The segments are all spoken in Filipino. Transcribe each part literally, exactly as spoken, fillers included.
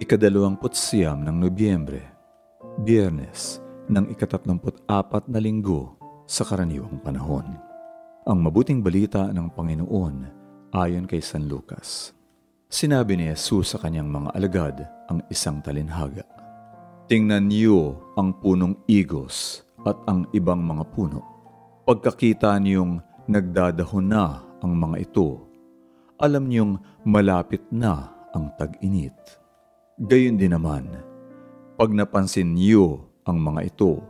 Ikadalawamput siyam ng Nobyembre, Biyernes ng ikatatlumput apat na linggo sa karaniwang panahon. Ang mabuting balita ng Panginoon ayon kay San Lucas. Sinabi ni Jesus sa kanyang mga alagad ang isang talinhaga. Tingnan niyo ang punong igos at ang ibang mga puno. Pagkakita niyong nagdadahon na ang mga ito, alam niyong malapit na ang tag-init. Gayon din naman, pag napansin niyo ang mga ito,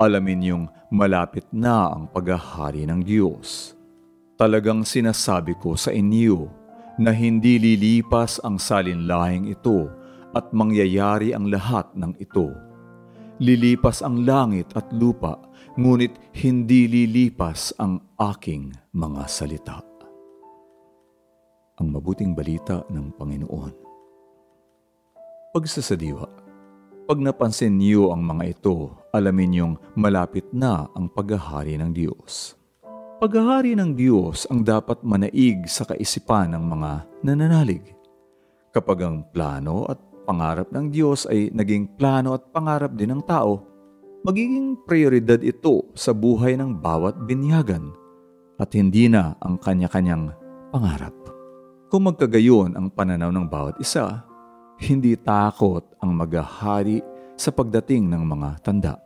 alamin niyong malapit na ang paghahari ng Diyos. Talagang sinasabi ko sa inyo na hindi lilipas ang salinlahing ito at mangyayari ang lahat ng ito. Lilipas ang langit at lupa, ngunit hindi lilipas ang aking mga salita. Ang mabuting balita ng Panginoon. Pagsasadiwa, pag napansin niyo ang mga ito, alamin niyong malapit na ang paghahari ng Diyos. Paghahari ng Diyos ang dapat manaig sa kaisipan ng mga nananalig. Kapag ang plano at pangarap ng Diyos ay naging plano at pangarap din ng tao, magiging prioridad ito sa buhay ng bawat binyagan at hindi na ang kanya-kanyang pangarap. Kung magkagayon ang pananaw ng bawat isa, hindi takot ang maghahari sa pagdating ng mga tanda.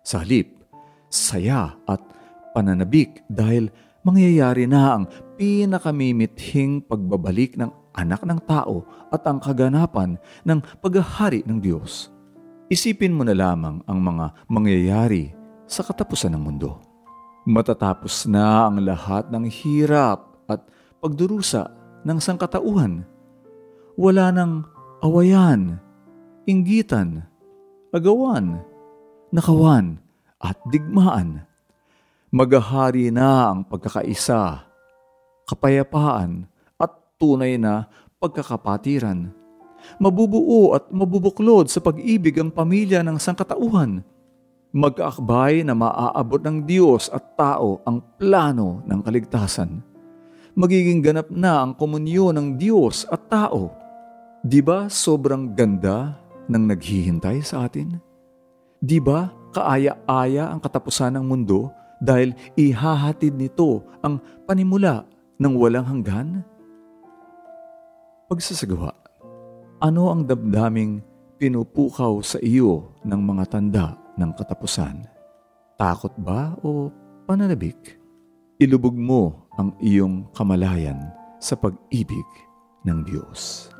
Sa halip, saya at pananabik dahil mangyayari na ang pinakamimithing pagbabalik ng anak ng tao at ang kaganapan ng paghahari ng Diyos. Isipin mo na lamang ang mga mangyayari sa katapusan ng mundo. Matatapos na ang lahat ng hirap at pagdurusa ng sangkatauhan. Wala nang awayan, inggitan, agawan, nakawan, at digmaan. Maghahari na ang pagkakaisa, kapayapaan, at tunay na pagkakapatiran. Mabubuo at mabubuklod sa pag-ibig ang pamilya ng sangkatauhan. Magkaakbay na maaabot ng Diyos at tao ang plano ng kaligtasan. Magiging ganap na ang komunyon ng Diyos at tao. Di ba sobrang ganda ng naghihintay sa atin? Di ba kaaya-aya ang katapusan ng mundo dahil ihahatid nito ang panimula ng walang hanggan? Pagsasagawa, ano ang damdaming pinupukaw sa iyo ng mga tanda ng katapusan? Takot ba o pananabik? Ilubog mo ang iyong kamalayan sa pag-ibig ng Diyos.